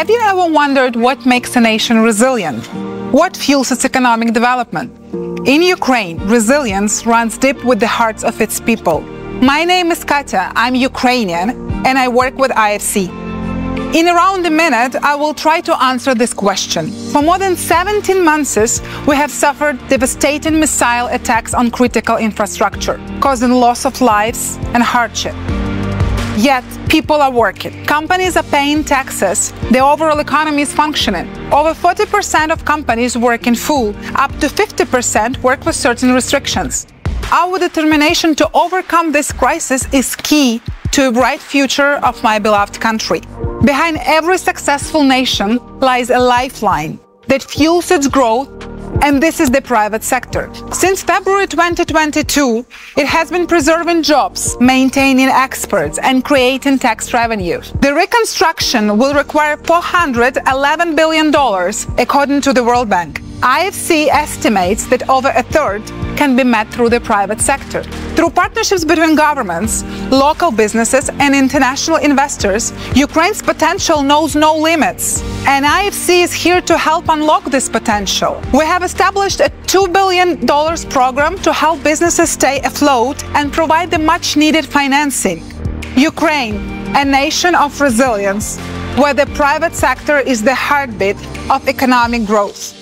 Have you ever wondered what makes a nation resilient? What fuels its economic development? In Ukraine, resilience runs deep with the hearts of its people. My name is Katya, I'm Ukrainian, and I work with IFC. In around a minute, I will try to answer this question. For more than 17 months, we have suffered devastating missile attacks on critical infrastructure, causing loss of lives and hardship. Yet, people are working. Companies are paying taxes. The overall economy is functioning. Over 40% of companies work in full. Up to 50% work with certain restrictions. Our determination to overcome this crisis is key to a bright future of my beloved country. Behind every successful nation lies a lifeline that fuels its growth, and this is the private sector. Since February 2022, it has been preserving jobs, maintaining exports, and creating tax revenue. The reconstruction will require $411 billion, according to the World Bank. IFC estimates that over a third can be met through the private sector. Through partnerships between governments, local businesses, and international investors, Ukraine's potential knows no limits. And IFC is here to help unlock this potential. We have established a $2 billion program to help businesses stay afloat and provide the much-needed financing. Ukraine, a nation of resilience, where the private sector is the heartbeat of economic growth.